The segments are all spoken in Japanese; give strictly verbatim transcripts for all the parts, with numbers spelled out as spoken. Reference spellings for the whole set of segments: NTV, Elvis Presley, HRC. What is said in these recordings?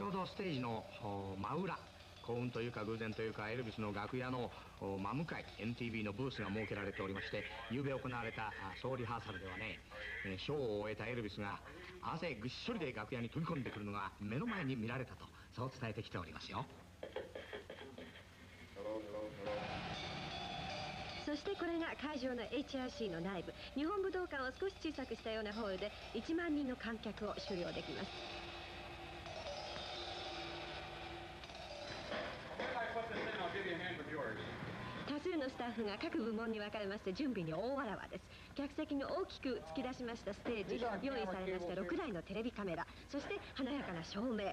先ほどステージの真裏、幸運というか偶然というかエルビスの楽屋の真向かい エヌティーブイ のブースが設けられておりまして、夕べ行われた総リハーサルではね、ショーを終えたエルビスが汗ぐっしょりで楽屋に飛び込んでくるのが目の前に見られたと、そう伝えてきておりますよ。そしてこれが会場の エイチアールシー の内部、日本武道館を少し小さくしたようなホールでいちまんにんの観客を収容できます。多数のスタッフが各部門に分かれまして準備に大わらわです。客席に大きく突き出しましたステージ、用意されましたろくだいのテレビカメラ、そして華やかな照明、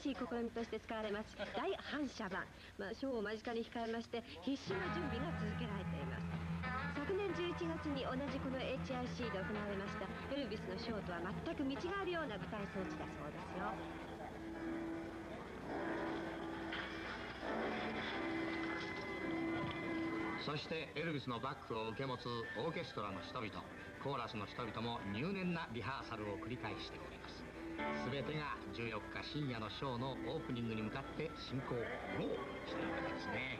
新しい試みとして使われます大反射板、まあ、ショーを間近に控えまして必死の準備が続けられています。昨年じゅういちがつに同じこの エイチアールシー で行われましたエルビスのショーとは全く見違えるような舞台装置だそうですよ。そしてエルビスのバックを受け持つオーケストラの人々、コーラスの人々も入念なリハーサルを繰り返しております。全てがじゅうよっか深夜のショーのオープニングに向かって進行をしているわけですね。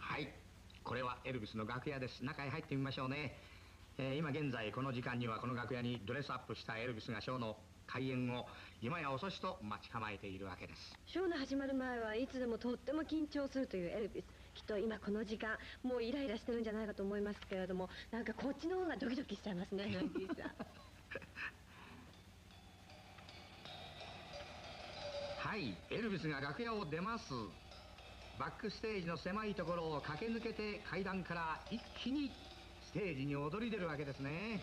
はい、これはエルビスの楽屋です。中へ入ってみましょうね、えー、今現在この時間にはこの楽屋にドレスアップしたエルビスがショーの開演を今や遅しと待ち構えているわけです。ショーの始まる前はいつでもとっても緊張するというエルビス、きっと今この時間もうイライラしてるんじゃないかと思いますけれども、なんかこっちの方がドキドキしちゃいますねナイティーさんはい、エルビスが楽屋を出ます。バックステージの狭いところを駆け抜けて階段から一気にステージに躍り出るわけですね。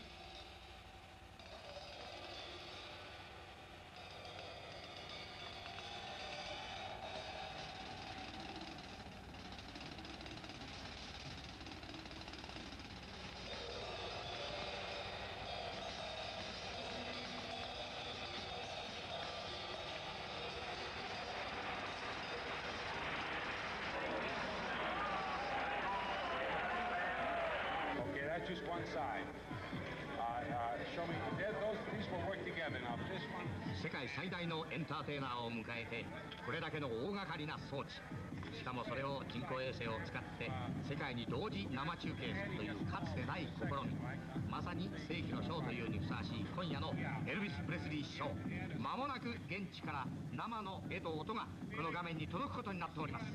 Just one side. Uh, uh, show me. Those, these will work together now. This one. 世界最大のエンターテイナーを迎えて、これだけの大掛かりな装置。しかもそれを人工衛星を使って世界に同時生中継するというかつてない試み。まさに世紀のショーというにふさわしい今夜のエルビス・プレスリーショー。まもなく現地から生の絵と音がこの画面に届くことになっております。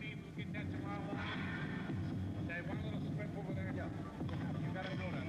That one little strip over there. Yeah. You gotta go down.